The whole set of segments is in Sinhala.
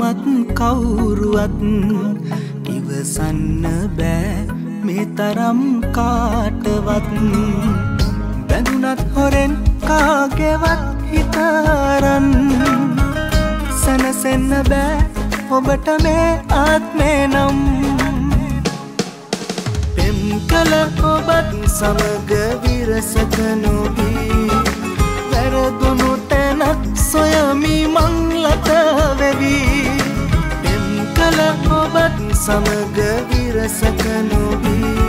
මත් කවුරුවත් ඉවසන්න බෑ මේ තරම් කාටවත් බැඳුනත් හොරෙන් කාගේවත් හිතරන් සනසෙන්න බෑ ඔබට මේ ආත්මේ නම් පෙම්කල ඔබත් සමග විරසක නොවී වැරදුණු තැනක් සොයමි මං ලත වෙවි පෙම්කල ඔබත් සමග විරසක නොවී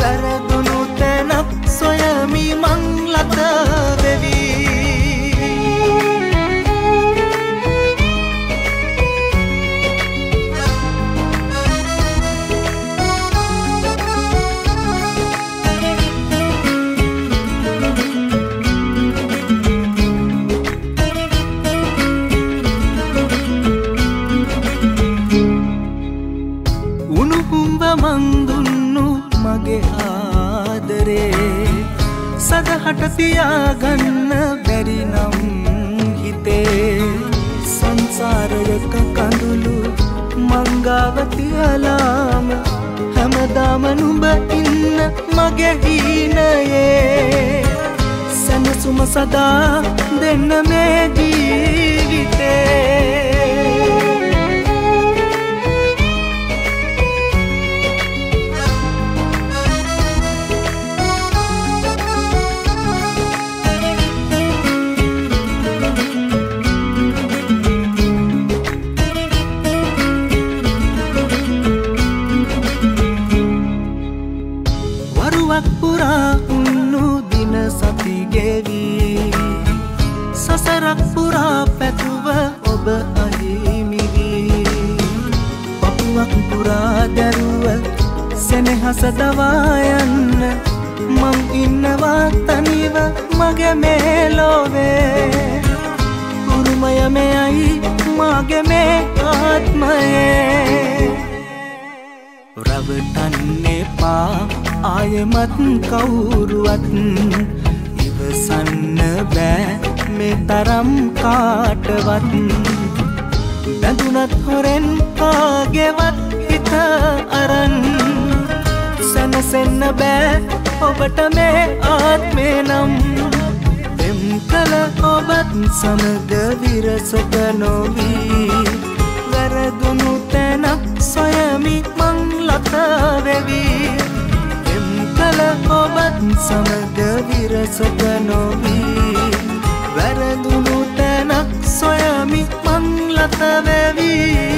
වැරදුණු තැනක් සොයමි මං ලත වෙවි තියාගන්න බැරි නම් හිතේ සංසාරයක කඳුළු මංගාව තියලාම හැමදාම නුඹ ඉන්න මගේ හීනයේ සනසුම සදා දෙන්න මේ ජීවිතේ සදවායන්න මං ඉන්නවා තනිව මගේ මේ ලෝවේ උරුමය මෙයි මගේ මේ ආත්මයේ රවටන්නේ පා ආයමත් කවුරුවත් ඉවසන්න බෑ මේ තරම් කාටවත් බැඳුනත් හොරෙන් කාගේවත් හිත අරන් සනසෙන්න බෑ ඔබට මේ ආත්මේ නම් පෙම්කල ඔබත් සමග විරසක නොවී වැරදුණු තැනක් සොයමි මං ලත වෙවි පෙම්කල ඔබත් සමග විරසක නොවී වැරදුණු තැනක් සොයමි මං ලත වෙවි